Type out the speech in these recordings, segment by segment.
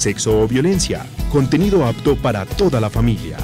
sexo o violencia. Contenido apto para toda la familia.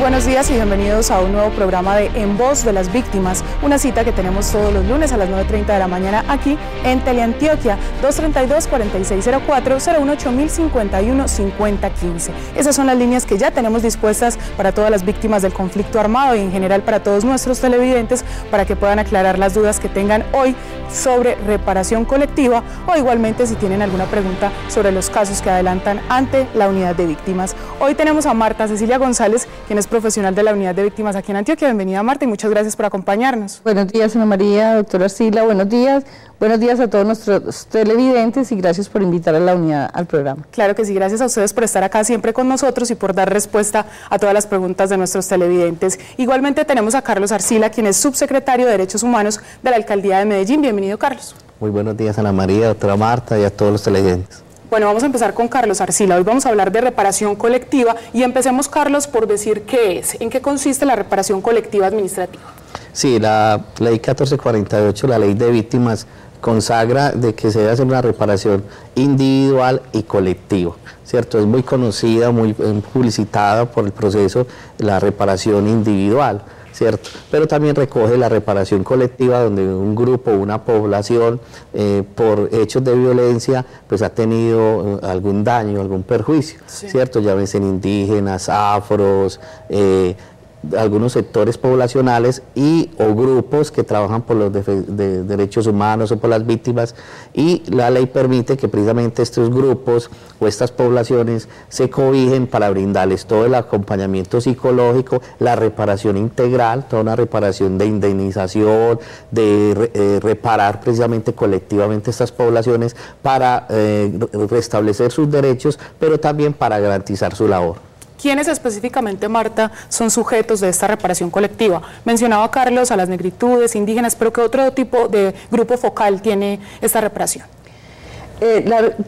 Buenos días y bienvenidos a un nuevo programa de En Voz de las Víctimas, una cita que tenemos todos los lunes a las 9:30 de la mañana aquí en Teleantioquia, 232-4604-018-051-5015. Esas son las líneas que ya tenemos dispuestas para todas las víctimas del conflicto armado y en general para todos nuestros televidentes, para que puedan aclarar las dudas que tengan hoy sobre reparación colectiva o igualmente si tienen alguna pregunta sobre los casos que adelantan ante la Unidad de Víctimas. Hoy tenemos a Marta Cecilia González, quien es profesional de la Unidad de Víctimas aquí en Antioquia. Bienvenida, Marta, y muchas gracias por acompañarnos. Buenos días, Ana María, doctora Arcila, buenos días. Buenos días a todos nuestros televidentes y gracias por invitar a la unidad al programa. Claro que sí, gracias a ustedes por estar acá siempre con nosotros y por dar respuesta a todas las preguntas de nuestros televidentes. Igualmente tenemos a Carlos Arcila, quien es subsecretario de Derechos Humanos de la Alcaldía de Medellín. Bienvenido, Carlos. Muy buenos días, Ana María, doctora Marta y a todos los televidentes. Bueno, vamos a empezar con Carlos Arcila. Hoy vamos a hablar de reparación colectiva y empecemos, Carlos, por decir qué es, en qué consiste la reparación colectiva administrativa. Sí, la ley 1448, la ley de víctimas, consagra de que se debe hacer una reparación individual y colectiva, ¿cierto? Es muy conocida, muy publicitada por el proceso, la reparación individual, ¿cierto? Pero también recoge la reparación colectiva, donde un grupo, una población, por hechos de violencia, pues ha tenido algún daño, algún perjuicio, sí, ¿cierto? Llámense indígenas, afros, algunos sectores poblacionales y o grupos que trabajan por los derechos humanos o por las víctimas, y la ley permite que precisamente estos grupos o estas poblaciones se cobijen para brindarles todo el acompañamiento psicológico, la reparación integral, toda una reparación de indemnización, de reparar precisamente colectivamente estas poblaciones para restablecer sus derechos, pero también para garantizar su labor. ¿Quiénes específicamente, Marta, son sujetos de esta reparación colectiva? Mencionaba, Carlos, a las negritudes, indígenas, pero ¿qué otro tipo de grupo focal tiene esta reparación?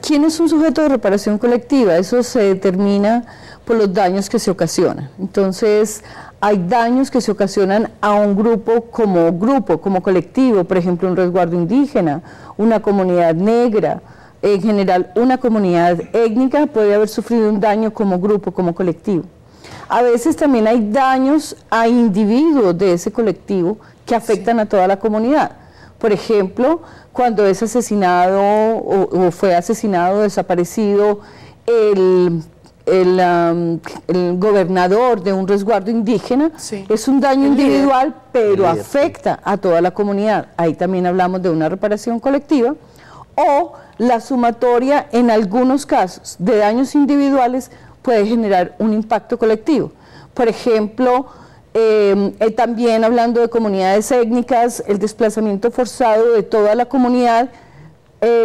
¿Quién es un sujeto de reparación colectiva? Eso se determina por los daños que se ocasionan. Entonces, hay daños que se ocasionan a un grupo, como colectivo, por ejemplo, un resguardo indígena, una comunidad negra. En general, una comunidad étnica puede haber sufrido un daño como grupo, como colectivo. A veces también hay daños a individuos de ese colectivo que afectan, sí, a toda la comunidad. Por ejemplo, cuando es asesinado o fue asesinado o desaparecido el gobernador de un resguardo indígena, sí, es un daño individual, pero afecta a toda la comunidad. Ahí también hablamos de una reparación colectiva. O la sumatoria, en algunos casos, de daños individuales puede generar un impacto colectivo. Por ejemplo, también hablando de comunidades étnicas, el desplazamiento forzado de toda la comunidad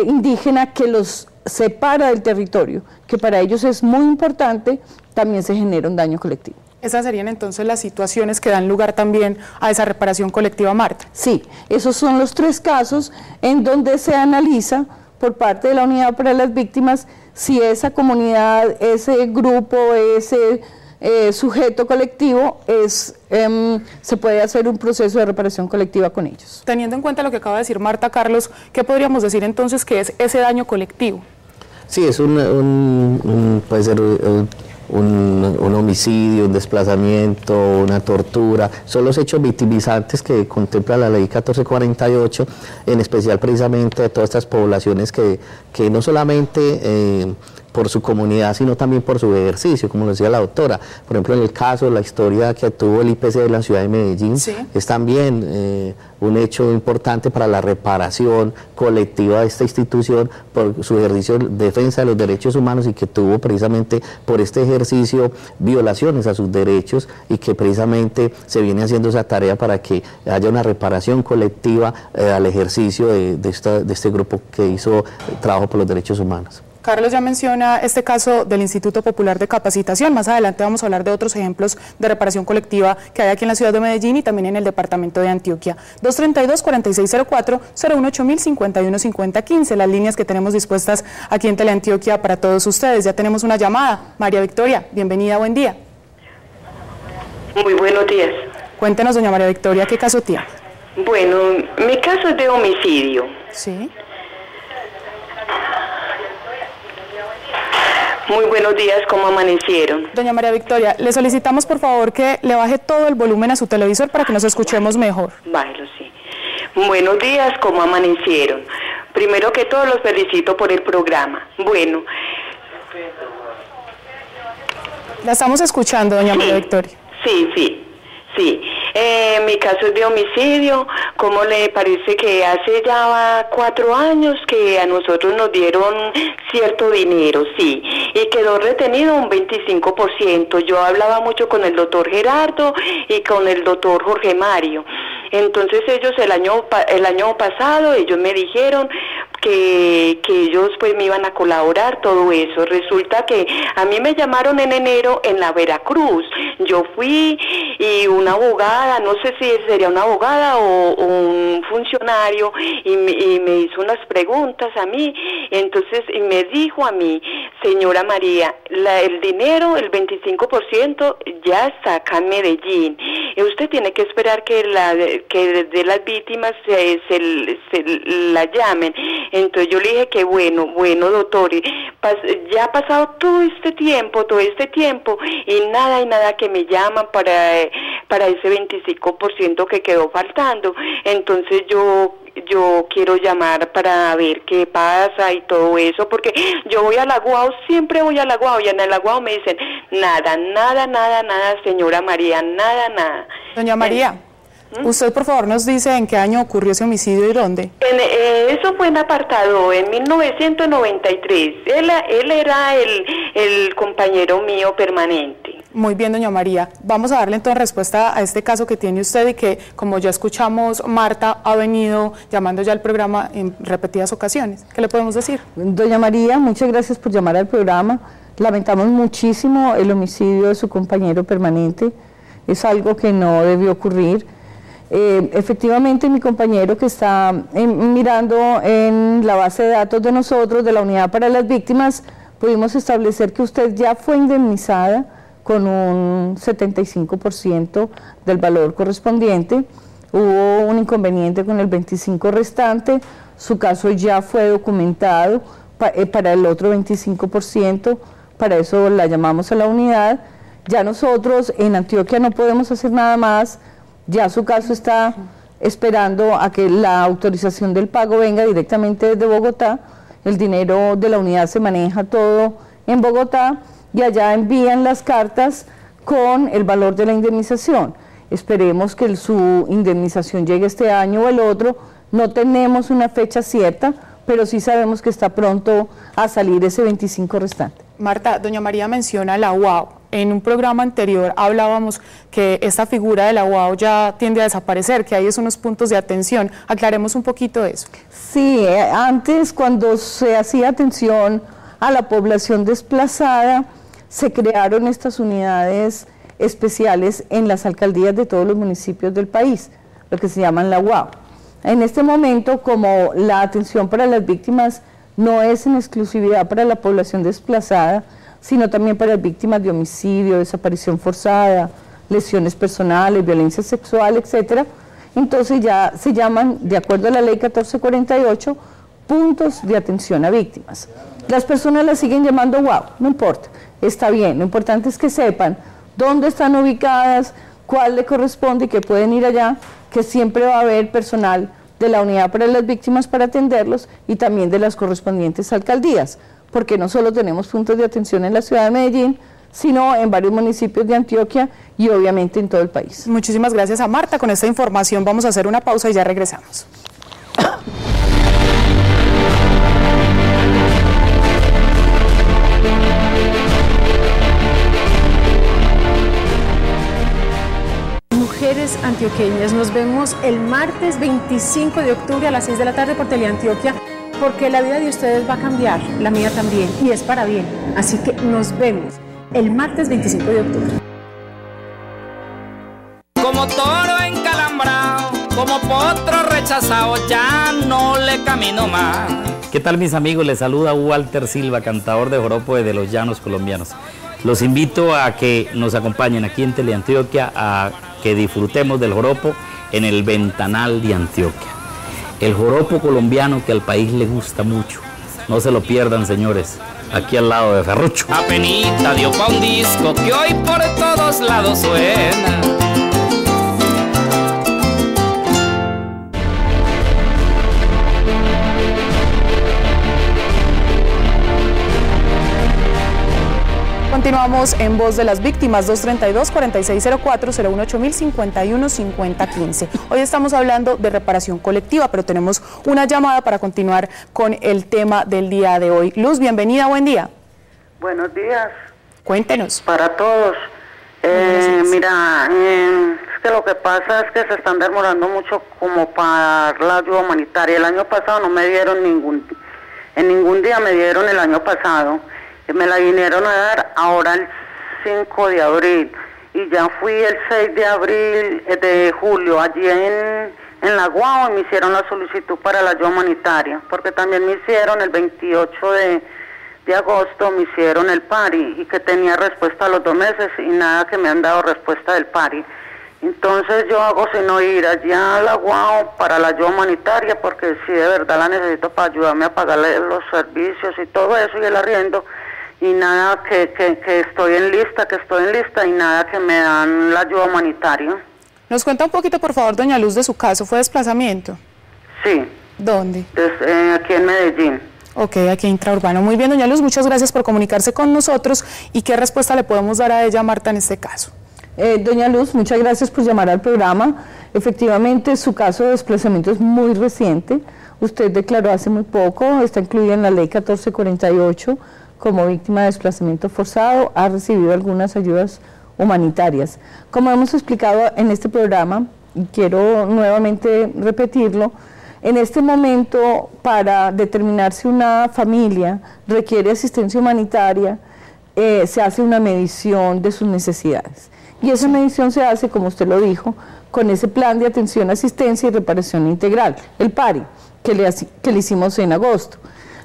indígena que los separa del territorio, que para ellos es muy importante, también se genera un daño colectivo. Esas serían entonces las situaciones que dan lugar también a esa reparación colectiva, Marta. Sí, esos son los tres casos en donde se analiza por parte de la Unidad para las Víctimas si esa comunidad, ese grupo, ese sujeto colectivo se puede hacer un proceso de reparación colectiva con ellos. Teniendo en cuenta lo que acaba de decir Marta, Carlos, ¿qué podríamos decir entonces que es ese daño colectivo? Sí, es puede ser un homicidio, un desplazamiento, una tortura. Son los hechos victimizantes que contempla la ley 1448, en especial precisamente de todas estas poblaciones que no solamente por su comunidad, sino también por su ejercicio, como lo decía la doctora. Por ejemplo, en el caso, la historia que tuvo el IPC de la ciudad de Medellín, sí, es también un hecho importante para la reparación colectiva de esta institución por su ejercicio de defensa de los derechos humanos, y que tuvo precisamente por este ejercicio violaciones a sus derechos, y que precisamente se viene haciendo esa tarea para que haya una reparación colectiva al ejercicio de este grupo que hizo trabajo por los derechos humanos. Carlos ya menciona este caso del Instituto Popular de Capacitación. Más adelante vamos a hablar de otros ejemplos de reparación colectiva que hay aquí en la ciudad de Medellín y también en el departamento de Antioquia. 232-4604-018-050-5015, las líneas que tenemos dispuestas aquí en Teleantioquia para todos ustedes. Ya tenemos una llamada. María Victoria, bienvenida, buen día. Muy buenos días. Cuéntenos, doña María Victoria, ¿qué caso tiene? Bueno, mi caso es de homicidio. Sí. Muy buenos días, ¿cómo amanecieron? Doña María Victoria, le solicitamos por favor que le baje todo el volumen a su televisor para que nos escuchemos mejor. Bájelo, sí. Buenos días, ¿cómo amanecieron? Primero que todo, los felicito por el programa. Bueno. La estamos escuchando, doña María Victoria. Sí, sí, sí. Mi caso es de homicidio. ¿Cómo le parece que hace ya 4 años que a nosotros nos dieron cierto dinero? Sí, y quedó retenido un 25%. Yo hablaba mucho con el doctor Gerardo y con el doctor Jorge Mario. Entonces ellos el año pasado, ellos me dijeron que ellos pues me iban a colaborar, todo eso. Resulta que a mí me llamaron en enero en la Veracruz. Yo fui y una abogada, no sé si sería una abogada o un funcionario, y me hizo unas preguntas a mí. Entonces y me dijo a mí, señora María, el dinero, el 25% ya está acá en Medellín. Usted tiene que esperar que de las víctimas se la llamen. Entonces yo le dije que bueno doctor, ya ha pasado todo este tiempo y nada que me llaman para ese 25% que quedó faltando. Entonces yo quiero llamar para ver qué pasa y todo eso, porque yo voy a la UAO, siempre voy a la UAO, y en la UAO me dicen nada, señora María, nada. Doña María, usted por favor nos dice en qué año ocurrió ese homicidio y dónde. Eso fue en apartado, en 1993. Él era el compañero mío permanente. Muy bien, doña María. Vamos a darle entonces respuesta a este caso que tiene usted y que, como ya escuchamos, Marta ha venido llamando ya al programa en repetidas ocasiones. ¿Qué le podemos decir? Doña María, muchas gracias por llamar al programa. Lamentamos muchísimo el homicidio de su compañero permanente. Es algo que no debió ocurrir. Efectivamente, mi compañero que está mirando en la base de datos de nosotros, de la Unidad para las Víctimas, pudimos establecer que usted ya fue indemnizada con un 75% del valor correspondiente. Hubo un inconveniente con el 25% restante. Su caso ya fue documentado para el otro 25%, para eso la llamamos a la unidad. Ya nosotros en Antioquia no podemos hacer nada más. Ya su caso está esperando a que la autorización del pago venga directamente desde Bogotá. El dinero de la unidad se maneja todo en Bogotá y allá envían las cartas con el valor de la indemnización. Esperemos que su indemnización llegue este año o el otro. No tenemos una fecha cierta, pero sí sabemos que está pronto a salir ese 25% restante. Marta, doña María menciona la UAO. En un programa anterior hablábamos que esta figura de la UAO ya tiende a desaparecer, que hay unos puntos de atención. Aclaremos un poquito eso. Sí, antes cuando se hacía atención a la población desplazada, se crearon estas unidades especiales en las alcaldías de todos los municipios del país, lo que se llaman la UAO. En este momento, como la atención para las víctimas no es en exclusividad para la población desplazada, sino también para las víctimas de homicidio, desaparición forzada, lesiones personales, violencia sexual, etc. Entonces ya se llaman, de acuerdo a la ley 1448, puntos de atención a víctimas. Las personas las siguen llamando UAO, no importa, está bien, lo importante es que sepan dónde están ubicadas, cuál le corresponde y que pueden ir allá, que siempre va a haber personal de la Unidad para las Víctimas para atenderlos y también de las correspondientes alcaldías. porque no solo tenemos puntos de atención en la ciudad de Medellín, sino en varios municipios de Antioquia y obviamente en todo el país. Muchísimas gracias a Marta. Con esta información vamos a hacer una pausa y ya regresamos. Mujeres antioqueñas, nos vemos el martes 25 de octubre a las 6 de la tarde por Teleantioquia, porque la vida de ustedes va a cambiar, la mía también, y es para bien. Así que nos vemos el martes 25 de octubre. Como toro encalambrado, como potro rechazado, ya no le camino más. ¿Qué tal, mis amigos? Les saluda Walter Silva, cantador de Joropo de los Llanos colombianos. Los invito a que nos acompañen aquí en Teleantioquia, a que disfrutemos del joropo en el Ventanal de Antioquia. El joropo colombiano que al país le gusta mucho. No se lo pierdan, señores, aquí al lado de Ferrucho. Apenita dio pa' un disco que hoy por todos lados suena. Continuamos en Voz de las Víctimas, 232-4604-018-051-5015. Hoy estamos hablando de reparación colectiva, pero tenemos una llamada para continuar con el tema del día de hoy. Luz, bienvenida, buen día. Buenos días. Cuéntenos. Para todos. Mira, es que lo que pasa es que se están demorando mucho como para la ayuda humanitaria. El año pasado no me dieron en ningún día me dieron el año pasado. Me la vinieron a dar ahora el 5 de abril y ya fui el 6 de abril de julio allí en la UAO y me hicieron la solicitud para la ayuda humanitaria, porque también me hicieron el 28 de agosto, me hicieron el PARI y que tenía respuesta a los 2 meses y nada que me han dado respuesta del PARI. Entonces yo hago sino ir allá a la UAO para la ayuda humanitaria, porque si de verdad la necesito para ayudarme a pagarle los servicios y todo eso y el arriendo. Y nada, que estoy en lista y nada que me dan la ayuda humanitaria. Nos cuenta un poquito, por favor, doña Luz, de su caso. ¿Fue desplazamiento? Sí. ¿Dónde? Desde, aquí en Medellín. Ok, aquí intraurbano. Muy bien, doña Luz, muchas gracias por comunicarse con nosotros. ¿Y qué respuesta le podemos dar a ella, Marta, en este caso? Doña Luz, muchas gracias por llamar al programa. Efectivamente, su caso de desplazamiento es muy reciente. Usted declaró hace muy poco, está incluida en la ley 1448, como víctima de desplazamiento forzado, ha recibido algunas ayudas humanitarias. Como hemos explicado en este programa, y quiero nuevamente repetirlo, en este momento para determinar si una familia requiere asistencia humanitaria, se hace una medición de sus necesidades. Y esa medición se hace, como usted lo dijo, con ese plan de atención, asistencia y reparación integral, el PARI, que le hicimos en agosto.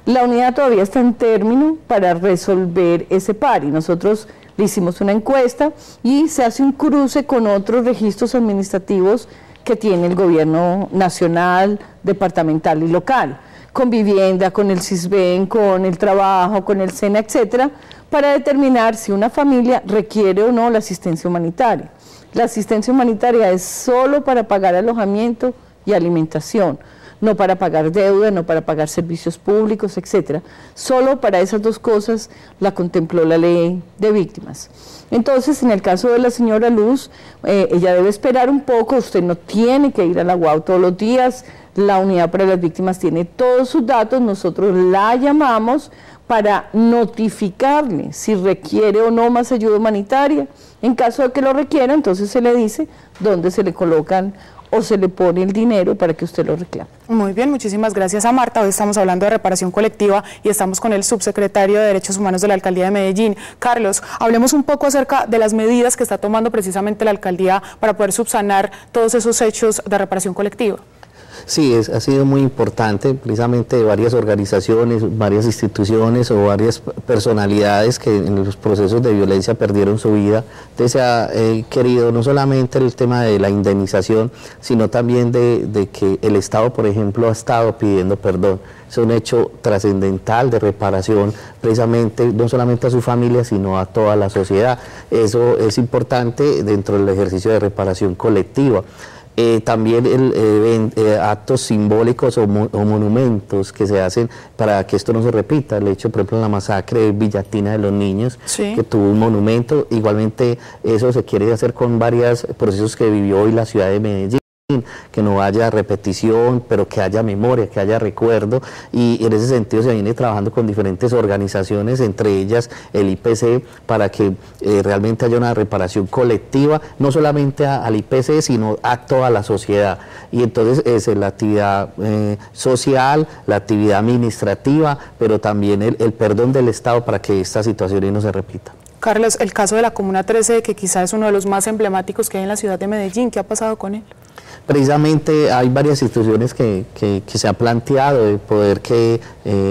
La unidad todavía está en término para resolver ese PARI. Nosotros le hicimos una encuesta y se hace un cruce con otros registros administrativos que tiene el gobierno nacional, departamental y local, con vivienda, con el SISBEN, con el trabajo, con el SENA, etcétera, para determinar si una familia requiere o no la asistencia humanitaria. La asistencia humanitaria es solo para pagar alojamiento y alimentación, no para pagar deuda, no para pagar servicios públicos, etcétera. Solo para esas dos cosas la contempló la ley de víctimas. Entonces, en el caso de la señora Luz, ella debe esperar un poco, usted no tiene que ir a la UAO todos los días, la unidad para las víctimas tiene todos sus datos, nosotros la llamamos para notificarle si requiere o no más ayuda humanitaria. En caso de que lo requiera, entonces se le dice dónde se le colocan o se le pone el dinero para que usted lo reclame. Muy bien, muchísimas gracias a Marta. Hoy estamos hablando de reparación colectiva y estamos con el subsecretario de Derechos Humanos de la Alcaldía de Medellín. Carlos, hablemos un poco acerca de las medidas que está tomando precisamente la Alcaldía para poder subsanar todos esos hechos de reparación colectiva. Sí, ha sido muy importante, precisamente varias organizaciones, varias instituciones o varias personalidades que en los procesos de violencia perdieron su vida. Entonces se ha querido no solamente el tema de la indemnización, sino también de que el Estado, por ejemplo, ha estado pidiendo perdón. Es un hecho trascendental de reparación, precisamente no solamente a su familia, sino a toda la sociedad. Eso es importante dentro del ejercicio de reparación colectiva. también actos simbólicos o monumentos que se hacen para que esto no se repita. El hecho, por ejemplo, la masacre de Villatina de los niños, sí, que tuvo un monumento. Igualmente eso se quiere hacer con varios procesos que vivió hoy la ciudad de Medellín, que no haya repetición, pero que haya memoria, que haya recuerdo, y en ese sentido se viene trabajando con diferentes organizaciones, entre ellas el IPC, para que realmente haya una reparación colectiva, no solamente al IPC, sino a toda la sociedad. Y entonces es la actividad social, la actividad administrativa, pero también el perdón del Estado para que estas situaciones no se repitan. Carlos, el caso de la Comuna 13, que quizás es uno de los más emblemáticos que hay en la ciudad de Medellín, ¿qué ha pasado con él? Precisamente hay varias instituciones que se han planteado de poder que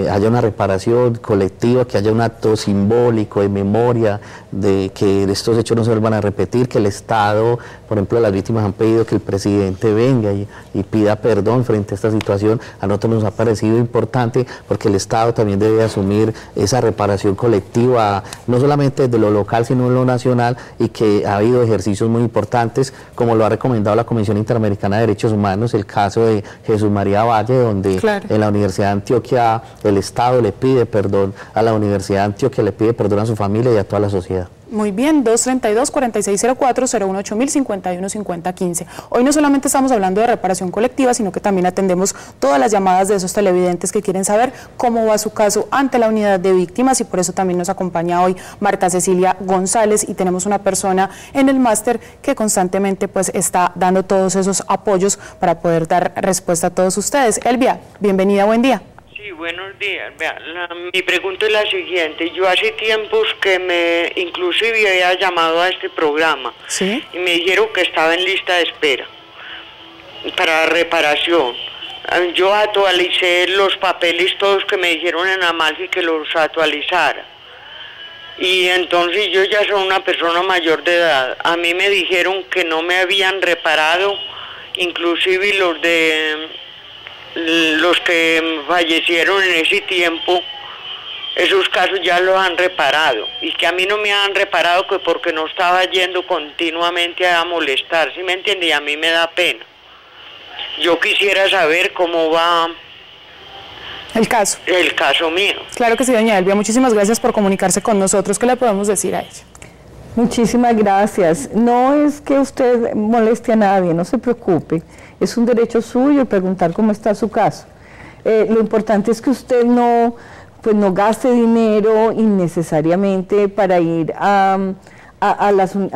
haya una reparación colectiva, que haya un acto simbólico de memoria, de que estos hechos no se vuelvan a repetir, que el Estado, por ejemplo, las víctimas han pedido que el presidente venga y pida perdón frente a esta situación. A nosotros nos ha parecido importante porque el Estado también debe asumir esa reparación colectiva, no solamente desde lo local, sino en lo nacional, y que ha habido ejercicios muy importantes, como lo ha recomendado la Comisión Interamericana de Derechos Humanos, el caso de Jesús María Valle, donde en la Universidad de Antioquia el Estado le pide perdón a la Universidad de Antioquia, le pide perdón a su familia y a toda la sociedad. Muy bien, 232-4604-018000-515015. Hoy no solamente estamos hablando de reparación colectiva, sino que también atendemos todas las llamadas de esos televidentes que quieren saber cómo va su caso ante la Unidad de Víctimas, y por eso también nos acompaña hoy Marta Cecilia González, y tenemos una persona en el máster que constantemente pues está dando todos esos apoyos para poder dar respuesta a todos ustedes. Elvia, bienvenida, buen día. Buenos días. Vea, mi pregunta es la siguiente. Yo hace tiempos que inclusive había llamado a este programa, ¿sí?, y me dijeron que estaba en lista de espera para reparación. Yo actualicé los papeles todos que me dijeron en Amalfi que los actualizara. Y entonces yo ya soy una persona mayor de edad. A mí me dijeron que no me habían reparado, inclusive los que fallecieron en ese tiempo, esos casos ya los han reparado, y que a mí no me han reparado que porque no estaba yendo continuamente a molestar, ¿sí me entiende? Y a mí me da pena. Yo quisiera saber cómo va el caso mío. Claro que sí, doña Elvia, muchísimas gracias por comunicarse con nosotros. ¿Qué le podemos decir a ella? Muchísimas gracias. No es que usted moleste a nadie, no se preocupe. Es un derecho suyo preguntar cómo está su caso. Lo importante es que usted no gaste dinero innecesariamente para ir a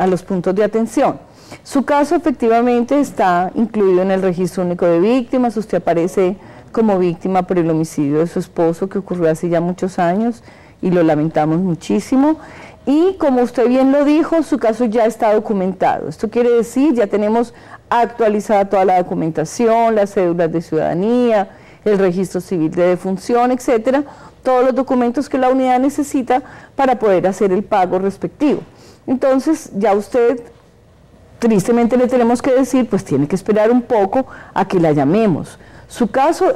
los puntos de atención. Su caso efectivamente está incluido en el Registro Único de Víctimas. Usted aparece como víctima por el homicidio de su esposo, que ocurrió hace ya muchos años, y lo lamentamos muchísimo. Y como usted bien lo dijo, su caso ya está documentado. Esto quiere decir, ya tenemos actualizada toda la documentación, las cédulas de ciudadanía, el registro civil de defunción, etcétera, todos los documentos que la unidad necesita para poder hacer el pago respectivo. Entonces, ya usted, tristemente le tenemos que decir, pues tiene que esperar un poco a que la llamemos. Su caso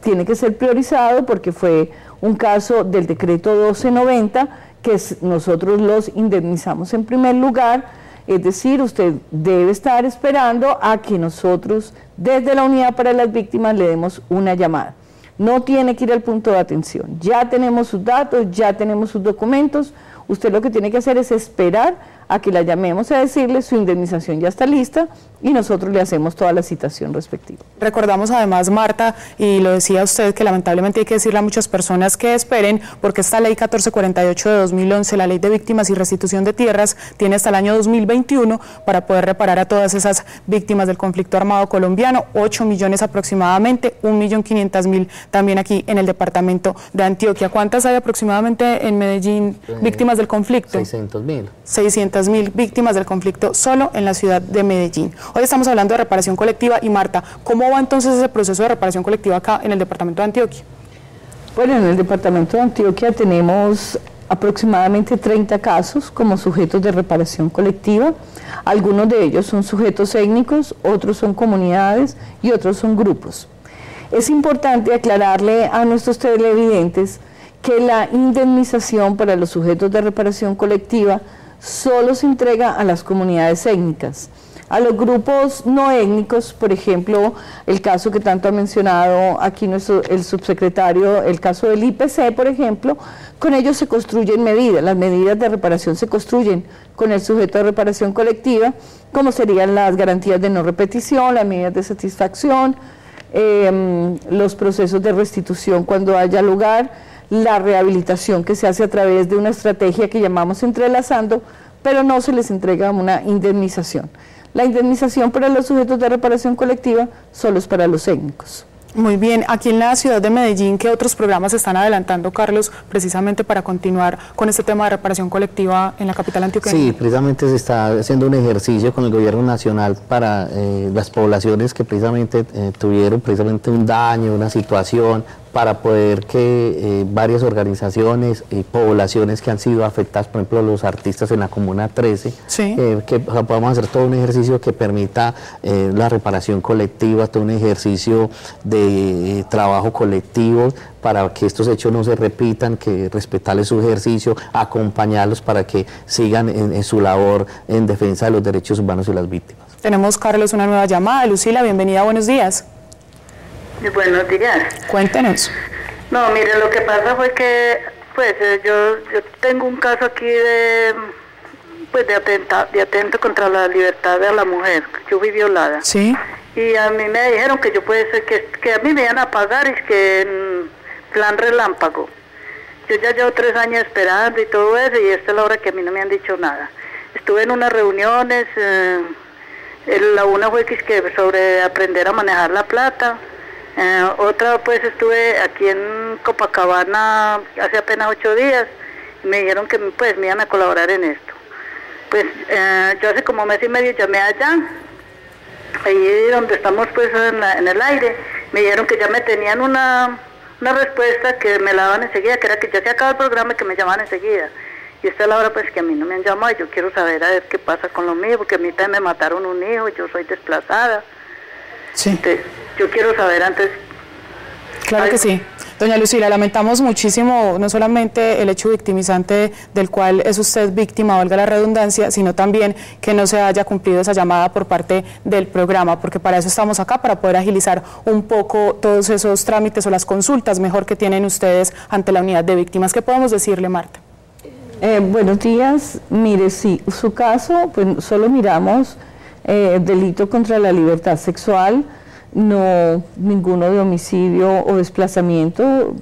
tiene que ser priorizado porque fue un caso del decreto 1290, que nosotros los indemnizamos en primer lugar, es decir, usted debe estar esperando a que nosotros desde la Unidad para las Víctimas le demos una llamada. No tiene que ir al punto de atención, ya tenemos sus datos, ya tenemos sus documentos, usted lo que tiene que hacer es esperar a que la llamemos a decirle su indemnización ya está lista y nosotros le hacemos toda la citación respectiva. Recordamos además, Marta, y lo decía usted, que lamentablemente hay que decirle a muchas personas que esperen, porque esta ley 1448 de 2011, la ley de víctimas y restitución de tierras, tiene hasta el año 2021 para poder reparar a todas esas víctimas del conflicto armado colombiano, 8 millones aproximadamente, 1.500.000 también aquí en el departamento de Antioquia. ¿Cuántas hay aproximadamente en Medellín víctimas del conflicto? 600.000. 600.000 víctimas del conflicto solo en la ciudad de Medellín. Hoy estamos hablando de reparación colectiva, y Marta, ¿cómo va entonces ese proceso de reparación colectiva acá en el departamento de Antioquia? Bueno, en el departamento de Antioquia tenemos aproximadamente 30 casos como sujetos de reparación colectiva. Algunos de ellos son sujetos étnicos, otros son comunidades y otros son grupos. Es importante aclararle a nuestros televidentes que la indemnización para los sujetos de reparación colectiva solo se entrega a las comunidades étnicas. a los grupos no étnicos, por ejemplo, el caso que tanto ha mencionado aquí el subsecretario, el caso del IPC, por ejemplo, con ellos se construyen medidas, las medidas de reparación se construyen con el sujeto de reparación colectiva, como serían las garantías de no repetición, las medidas de satisfacción, los procesos de restitución cuando haya lugar, la rehabilitación que se hace a través de una estrategia que llamamos entrelazando, pero no se les entrega una indemnización. La indemnización para los sujetos de reparación colectiva solo es para los étnicos. Muy bien, aquí en la ciudad de Medellín, ¿qué otros programas se están adelantando, Carlos, precisamente para continuar con este tema de reparación colectiva en la capital antioqueña? Sí, precisamente se está haciendo un ejercicio con el gobierno nacional para las poblaciones que precisamente tuvieron un daño, una situación, para poder que varias organizaciones y poblaciones que han sido afectadas, por ejemplo los artistas en la Comuna 13, sí, que podamos hacer todo un ejercicio que permita la reparación colectiva, todo un ejercicio de trabajo colectivo, para que estos hechos no se repitan, que respetarles su ejercicio, acompañarlos para que sigan en su labor en defensa de los derechos humanos y las víctimas. Tenemos, Carlos, una nueva llamada. Lucila, bienvenida, buenos días. Buenos días. Cuéntenos. No, mire, lo que pasa fue que, pues, yo tengo un caso aquí de atento contra la libertad de la mujer. Yo fui violada. Sí. Y a mí me dijeron que yo puede ser que a mí me iban a pagar, es que en plan relámpago. Yo ya llevo 3 años esperando y todo eso, y esta es la hora que a mí no me han dicho nada. Estuve en unas reuniones, la una fue que sobre aprender a manejar la plata. Otra, pues, estuve aquí en Copacabana hace apenas 8 días y me dijeron que, pues, me iban a colaborar en esto. Pues yo hace como mes y medio llamé allá, ahí donde estamos, pues, en el aire. Me dijeron que ya me tenían una respuesta, que me la daban enseguida, que era que ya se acaba el programa y que me llamaban enseguida. Y esta es la hora, pues, que a mí no me han llamado y yo quiero saber a ver qué pasa con lo mío, porque a mí también me mataron un hijo, yo soy desplazada. Sí. Entonces, yo quiero saber antes. Claro que sí. Doña Lucila, lamentamos muchísimo no solamente el hecho victimizante del cual es usted víctima, valga la redundancia, sino también que no se haya cumplido esa llamada por parte del programa, porque para eso estamos acá, para poder agilizar un poco todos esos trámites o las consultas mejor que tienen ustedes ante la unidad de víctimas. ¿Qué podemos decirle, Marta? Buenos días. Mire, sí, su caso, pues solo miramos delito contra la libertad sexual, no ninguno de homicidio o desplazamiento.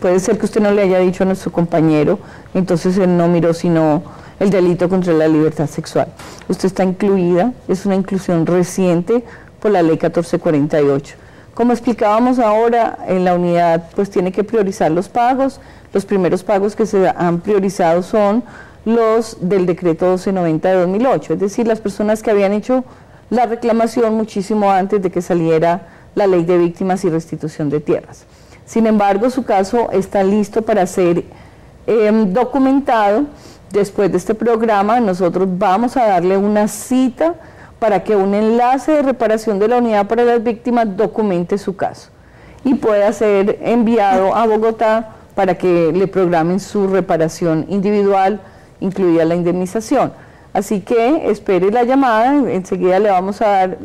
Puede ser que usted no le haya dicho a nuestro compañero, entonces él no miró sino el delito contra la libertad sexual. Usted está incluida, es una inclusión reciente por la ley 1448. Como explicábamos ahora, en la unidad pues tiene que priorizar los pagos. Los primeros pagos que se han priorizado son los del decreto 1290 de 2008, es decir, las personas que habían hecho la reclamación muchísimo antes de que saliera la ley de víctimas y restitución de tierras. Sin embargo, su caso está listo para ser documentado. Después de este programa, nosotros vamos a darle una cita para que un enlace de reparación de la unidad para las víctimas documente su caso y pueda ser enviado a Bogotá para que le programen su reparación individual, incluida la indemnización. Así que espere la llamada, enseguida le vamos a dar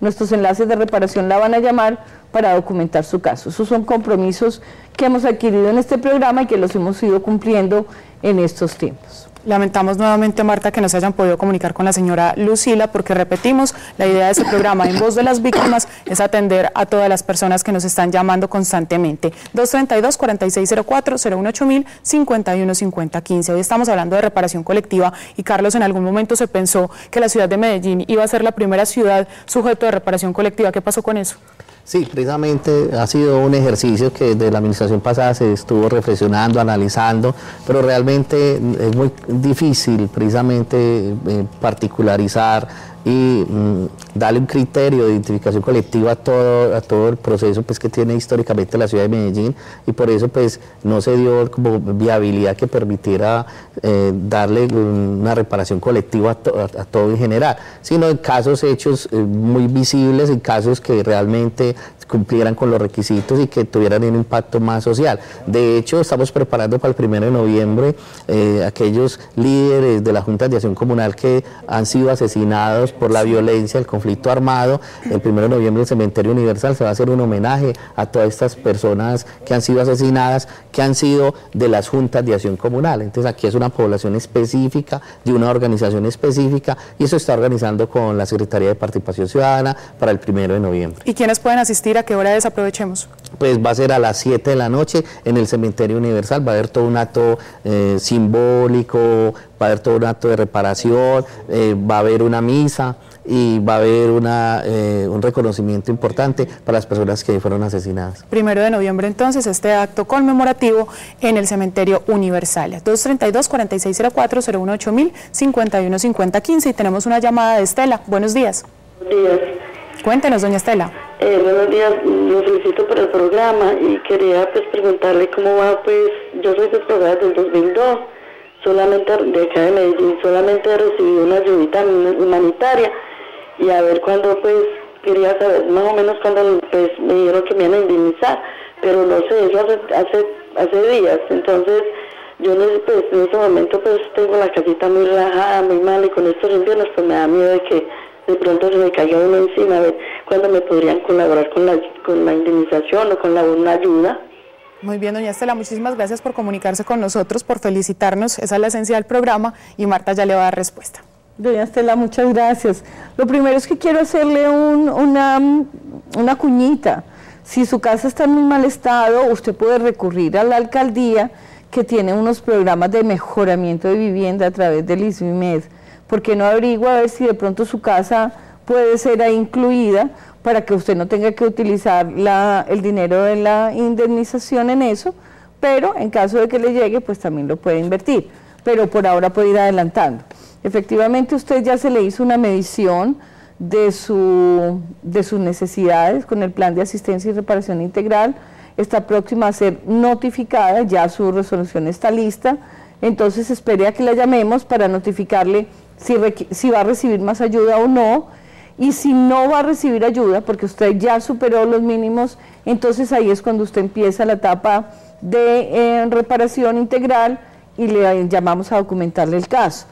nuestros enlaces de reparación, la van a llamar para documentar su caso. Esos son compromisos que hemos adquirido en este programa y que los hemos ido cumpliendo en estos tiempos. Lamentamos nuevamente, Marta, que no se hayan podido comunicar con la señora Lucila, porque repetimos, la idea de este programa En Voz de las Víctimas es atender a todas las personas que nos están llamando constantemente. 232-4604-018000-515015. Hoy estamos hablando de reparación colectiva y, Carlos, en algún momento se pensó que la ciudad de Medellín iba a ser la primera ciudad sujeto de reparación colectiva. ¿Qué pasó con eso? Sí, precisamente ha sido un ejercicio que desde la administración pasada se estuvo reflexionando, analizando, pero realmente es muy difícil precisamente particularizar y darle un criterio de identificación colectiva a todo el proceso, pues, que tiene históricamente la ciudad de Medellín, y por eso, pues, no se dio como viabilidad que permitiera darle una reparación colectiva a todo en general, sino en casos hechos muy visibles, en casos que realmente cumplieran con los requisitos y que tuvieran un impacto más social. De hecho, estamos preparando para el 1 de noviembre aquellos líderes de la Junta de Acción Comunal que han sido asesinados por la violencia, el conflicto armado. El 1 de noviembre el Cementerio Universal se va a hacer un homenaje a todas estas personas que han sido asesinadas, que han sido de las juntas de acción comunal. Entonces aquí es una población específica, de una organización específica, y eso está organizando con la Secretaría de Participación Ciudadana para el 1 de noviembre. ¿Y quiénes pueden asistir? ¿A qué hora desaprovechemos? Pues va a ser a las 7 de la noche en el Cementerio Universal. Va a haber todo un acto simbólico, va a haber todo un acto de reparación, va a haber una misa y va a haber un reconocimiento importante para las personas que fueron asesinadas. 1 de noviembre entonces este acto conmemorativo en el Cementerio Universal. 232-4604-018000-515015, y tenemos una llamada de Estela. Buenos días. Buenos días. Cuéntenos, doña Estela. Buenos días, los felicito por el programa y quería pues preguntarle cómo va. Pues yo soy desplazada desde el 2002, solamente de acá de Medellín, solamente he recibido una ayuda humanitaria, y a ver cuándo, pues quería saber más o menos cuándo pues me dijeron que me iban a indemnizar, pero no sé, eso hace días. Entonces yo pues, en este momento pues tengo la casita muy relajada, muy mal, y con estos inviernos pues me da miedo de que de pronto se me caiga uno encima. A ver cuándo me podrían colaborar con la indemnización o con una ayuda. Muy bien, doña Estela, muchísimas gracias por comunicarse con nosotros, por felicitarnos. Esa es la esencia del programa, y Marta ya le va a dar respuesta. Doña Estela, muchas gracias. Lo primero es que quiero hacerle una cuñita. Si su casa está en muy mal estado, usted puede recurrir a la alcaldía, que tiene unos programas de mejoramiento de vivienda a través del ICIMED. ¿Por qué no averigua a ver si de pronto su casa puede ser ahí incluida, para que usted no tenga que utilizar el dinero de la indemnización en eso? Pero en caso de que le llegue, pues también lo puede invertir, pero por ahora puede ir adelantando. Efectivamente, usted ya se le hizo una medición de sus necesidades con el plan de asistencia y reparación integral. Está próxima a ser notificada, ya su resolución está lista. Entonces espere a que la llamemos para notificarle si va a recibir más ayuda o no, y si no va a recibir ayuda porque usted ya superó los mínimos. Entonces ahí es cuando usted empieza la etapa de reparación integral, y le llamamos a documentarle el caso.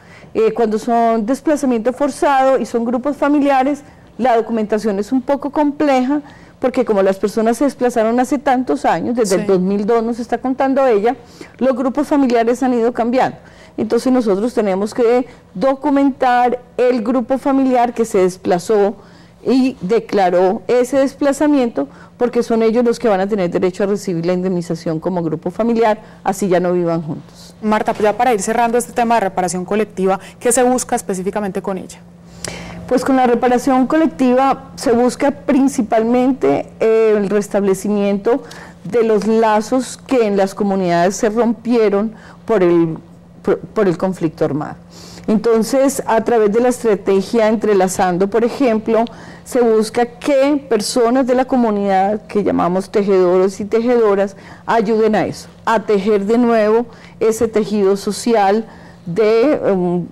Cuando son desplazamiento forzado y son grupos familiares, la documentación es un poco compleja, porque como las personas se desplazaron hace tantos años, desde el 2002 nos está contando ella, los grupos familiares han ido cambiando. Entonces nosotros tenemos que documentar el grupo familiar que se desplazó y declaró ese desplazamiento, porque son ellos los que van a tener derecho a recibir la indemnización como grupo familiar, así ya no vivan juntos. Marta, pues ya para ir cerrando este tema de reparación colectiva, ¿qué se busca específicamente con ella? Pues con la reparación colectiva se busca principalmente el restablecimiento de los lazos que en las comunidades se rompieron por el conflicto armado. Entonces, a través de la estrategia Entrelazando, por ejemplo, se busca que personas de la comunidad, que llamamos tejedores y tejedoras, ayuden a eso, a tejer de nuevo ese tejido social de un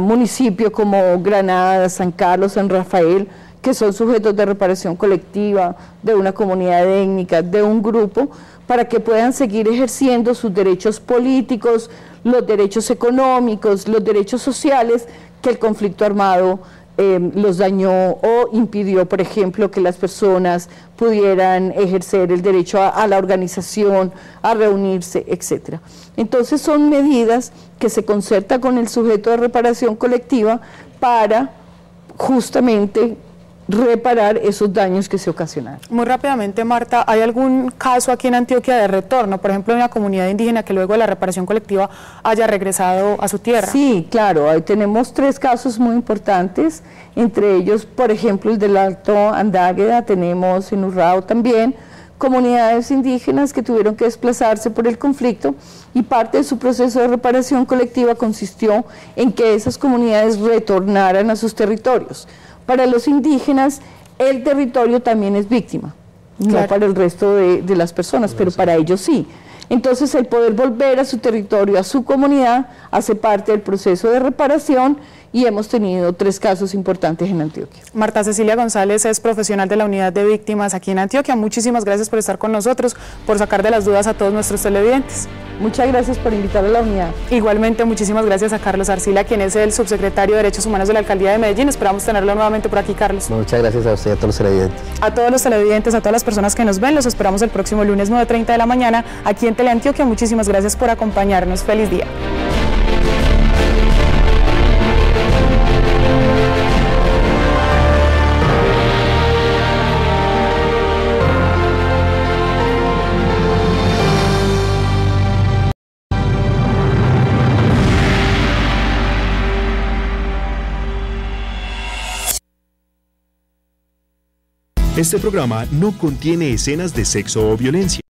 municipio como Granada, San Carlos, San Rafael, que son sujetos de reparación colectiva, de una comunidad étnica, de un grupo, para que puedan seguir ejerciendo sus derechos políticos, los derechos económicos, los derechos sociales que el conflicto armado los dañó o impidió. Por ejemplo, que las personas pudieran ejercer el derecho a la organización, a reunirse, etcétera. Entonces son medidas que se concerta con el sujeto de reparación colectiva para justamente reparar esos daños que se ocasionaron. Muy rápidamente, Marta, ¿hay algún caso aquí en Antioquia de retorno? Por ejemplo, una comunidad indígena que luego de la reparación colectiva haya regresado a su tierra. Sí, claro, ahí tenemos 3 casos muy importantes, entre ellos, por ejemplo, el del Alto Andágueda, tenemos en Urrao también, comunidades indígenas que tuvieron que desplazarse por el conflicto, y parte de su proceso de reparación colectiva consistió en que esas comunidades retornaran a sus territorios. Para los indígenas, el territorio también es víctima, claro, no para el resto de las personas, pero para ellos sí. Entonces, el poder volver a su territorio, a su comunidad, hace parte del proceso de reparación, y hemos tenido 3 casos importantes en Antioquia. Marta Cecilia González es profesional de la Unidad de Víctimas aquí en Antioquia. Muchísimas gracias por estar con nosotros, por sacar de las dudas a todos nuestros televidentes. Muchas gracias por invitar a la unidad. Igualmente, muchísimas gracias a Carlos Arcila, quien es el subsecretario de Derechos Humanos de la Alcaldía de Medellín. Esperamos tenerlo nuevamente por aquí, Carlos. Muchas gracias a usted y a todos los televidentes. A todos los televidentes, a todas las personas que nos ven, los esperamos el próximo lunes 9:30 de la mañana aquí en Teleantioquia. Muchísimas gracias por acompañarnos. Feliz día. Este programa no contiene escenas de sexo o violencia.